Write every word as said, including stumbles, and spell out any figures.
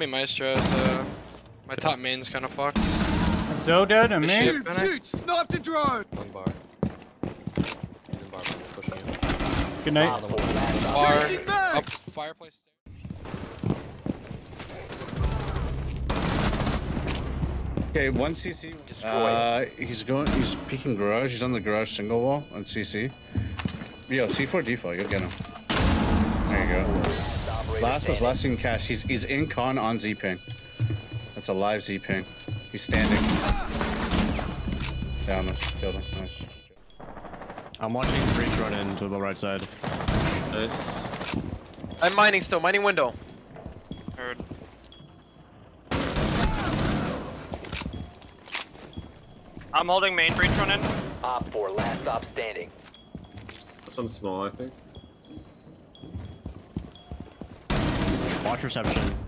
Me Maestro, so my top main's kind of fucked. So dead and me. You dude, snipe the drone. One bar. He's in bar, pushing you. Good night. Ah, the bar. Bar. Up fireplace. Okay, one C C. Uh, he's going. He's peeking garage. He's on the garage single wall on C C. Yo, C four default. Go get him. There you go. Last was last in cash. He's he's in con on Z ping. That's a live Z ping. He's standing. Down him. Killed him. Nice. I'm watching Breach run in to the right side. Nice. I'm mining still. Mining window. Heard. I'm holding main. Breach run in. Op four. Last stop standing. Some small, I think. Watch reception.